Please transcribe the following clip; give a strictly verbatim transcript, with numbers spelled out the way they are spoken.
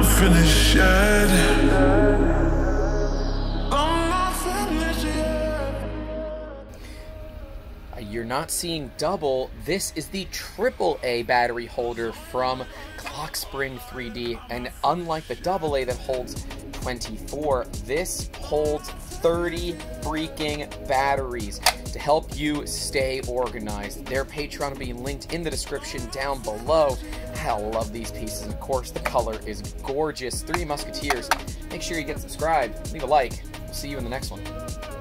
not finished yet. I'm not finished yet. You're not seeing double. This is the triple A battery holder from Clockspring three D, and unlike the double A that holds twenty-four, this holds thirty freaking batteries to help you stay organized. Their Patreon will be linked in the description down below. I love these pieces. Of course, the color is gorgeous. three D Musketeers. Make sure you get subscribed. Leave a like. We'll see you in the next one.